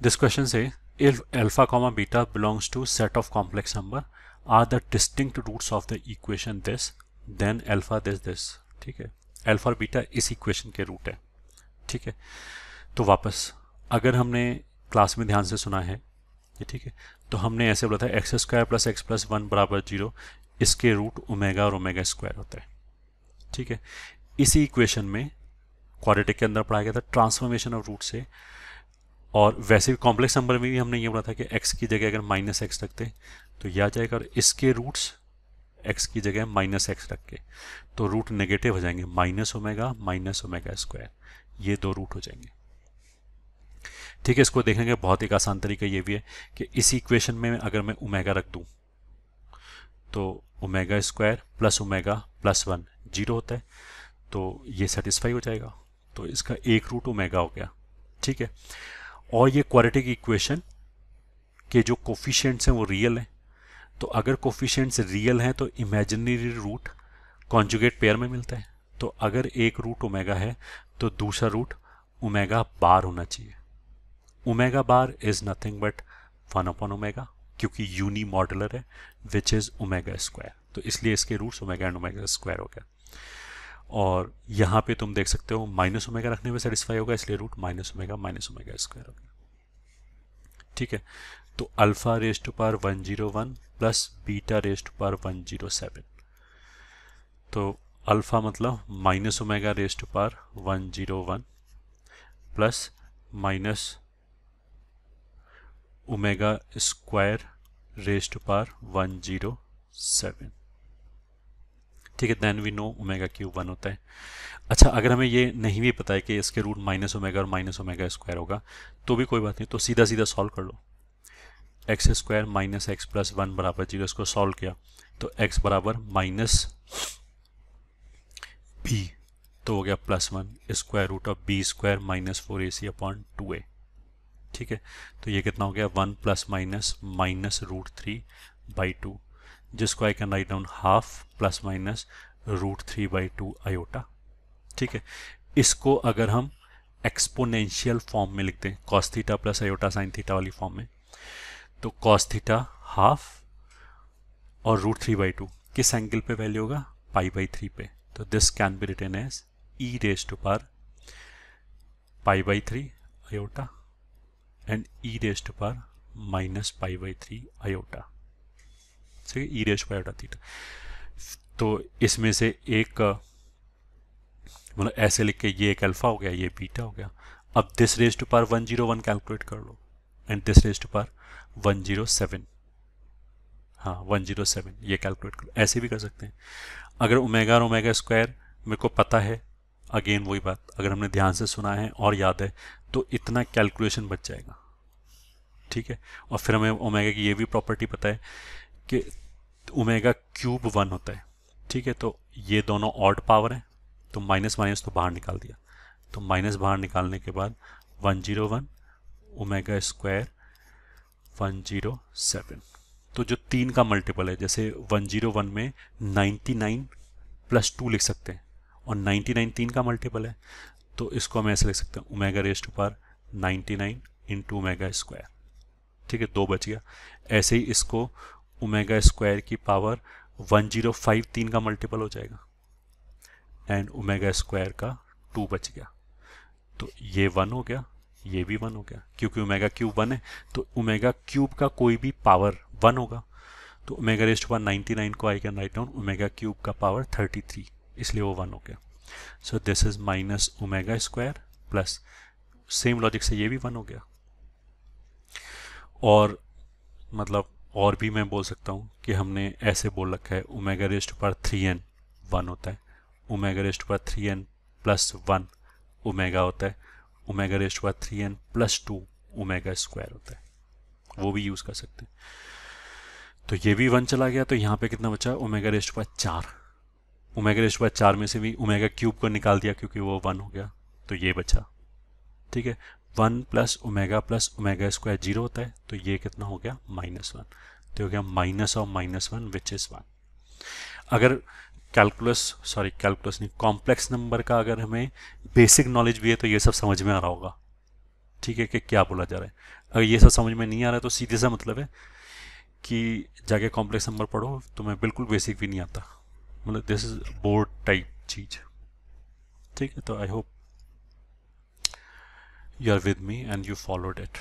This question says, if alpha comma beta belongs to set of complex number are the distinct roots of the equation this, then alpha this, ठीक है, alpha और beta इस equation के root है, ठीक है। तो वापस अगर हमने क्लास में ध्यान से सुना है ये, ठीक है, तो हमने ऐसे बोला था x square plus x plus one बराबर जीरो, इसके रूट ओमेगा और ओमेगा स्क्वायर होता है, ठीक है। इसी इक्वेशन में क्वाड्रेटिक के अंदर पढ़ाया गया था ट्रांसफॉर्मेशन ऑफ रूट से, और वैसे भी कॉम्प्लेक्स नंबर में भी हमने ये बोला था कि एक्स की जगह अगर माइनस एक्स रखते तो यह आ जाएगा, और इसके रूट्स एक्स की जगह माइनस एक्स रख के तो रूट नेगेटिव हो जाएंगे, माइनस ओमेगा स्क्वायर, ये दो रूट हो जाएंगे, ठीक है। इसको देखने का बहुत एक आसान तरीका ये भी है कि इसी इक्वेशन में अगर मैं ओमेगा रख दूं तो omega square plus omega plus one zero होता है, तो ये सेटिस्फाई हो जाएगा, तो इसका एक रूट ओमेगा हो गया, ठीक है। और ये क्वाड्रेटिक इक्वेशन के जो कोफिशिएंट्स हैं वो रियल हैं, तो अगर कोफिशिएंट्स रियल हैं तो इमेजिनरी रूट कॉन्जुगेट पेयर में मिलता है, तो अगर एक रूट ओमेगा है तो दूसरा रूट ओमेगा बार होना चाहिए। Omega bar is nothing but one upon omega, क्योंकि यूनी मॉडुलर है विच इज़ ओमेगा स्क्वायर, तो इसलिए इसके roots omega and omega square हो गया। और यहाँ पे तुम देख सकते हो माइनस ओमेगा रखने में सेटिस्फाई होगा, इसलिए रूट माइनस ओमेगा स्क्वायर हो गया, ठीक है। तो alpha raise to power 101 plus beta raise to power 107, तो अल्फा मतलब minus omega raise to power 101 plus minus omega square raise to power 107, ठीक है। Then we know omega cube one होता है। अच्छा, अगर हमें ये नहीं भी पता है कि इसके रूट माइनस ओमेगा और माइनस ओमेगा स्क्वायर होगा तो भी कोई बात नहीं, तो सीधा सॉल्व कर लो, x square minus x plus one बराबर जीरो, इसको सॉल्व किया तो एक्स बराबर माइनस बी, तो हो गया plus one square root of b square minus 4ac upon 2a, ठीक है। तो ये कितना हो गया, वन प्लस माइनस रूट 3/2, जिसको I can write down half plus minus root 3/2 iota, ठीक है। इसको अगर हम एक्सपोनेंशियल फॉर्म में लिखते हैं, cos theta plus iota sine theta वाली फॉर्म में, तो कॉस थीटा हाफ और रूट 3/2 किस एंगल पे वैल्यू होगा, π/3 पे, तो this can be written as e raise to power π/3 iota and e raise to power minus π/3 iota, ठीक है, ई रेज पायोटा थीटा। तो इसमें से एक मतलब ऐसे लिख के ये एक अल्फा हो गया, ये बीटा हो गया, अब this raise to power 101 calculate कर लो and this raise to power 107, हाँ 107 ये कैलकुलेट कर लो, ऐसे भी कर सकते हैं। अगर ओमेगा और ओमेगा स्क्वायर मेरे को पता है, अगेन वही बात, अगर हमने ध्यान से सुना है और याद है तो इतना कैलकुलेशन बच जाएगा, ठीक है। और फिर हमें ओमेगा की ये भी प्रॉपर्टी पता है कि ओमेगा क्यूब वन होता है, ठीक है। तो ये दोनों ऑड पावर हैं, तो माइनस तो बाहर निकाल दिया, तो माइनस बाहर निकालने के बाद 101 ओमेगा स्क्वायर 107, तो जो 3 का मल्टीपल है, जैसे 101 में 99 प्लस 2 लिख सकते हैं, और 99 3 का मल्टीपल है, तो इसको हम ऐसे लिख सकते हैं omega raise to power 99 into omega square, ठीक है, 2 बच गया। ऐसे ही इसको ओमेगा स्क्वायर की पावर 105 3 का मल्टीपल हो जाएगा एंड ओमेगा स्क्वायर का 2 बच गया, तो ये 1 हो गया, ये भी 1 हो गया, क्योंकि ओमेगा क्यूब 1 है तो ओमेगा क्यूब का कोई भी पावर 1 होगा, तो ओमेगा रेज टू पावर 99 को I can write down omega cube का पावर 33, इसलिए वो 1 हो गया। So this is minus omega square plus, same logic से ये भी 1 हो गया। और मतलब और भी मैं बोल सकता हूँ कि हमने ऐसे बोल रखा है omega raise to power 3n 1 होता है, omega raise to power 3n plus 1 omega होता है, omega raise to power 3n plus 2 omega square होता है, वो भी यूज़ कर सकते हैं। तो ये भी 1 चला गया, तो यहाँ पे कितना बचा, omega raise to power 4, omega raise to power 4 में से भी ओमेगा क्यूब को निकाल दिया क्योंकि वो 1 हो गया, तो ये बचा, ठीक है। 1 प्लस ओमेगा स्क्वायर 0 होता है, तो ये कितना हो गया -1, तो हो गया माइनस 1 विच इज़ 1। अगर कॉम्प्लेक्स नंबर का अगर हमें बेसिक नॉलेज भी है तो ये सब समझ में आ रहा होगा, ठीक है, कि क्या बोला जा रहा है। अगर ये सब समझ में नहीं आ रहा है तो सीधे सा मतलब है कि जाके कॉम्प्लेक्स नंबर पढ़ो, तुम्हें बिल्कुल बेसिक भी नहीं आता, मतलब दिस इज बोर्ड टाइप चीज। ठीक है, तो I hope you are with me and you followed it.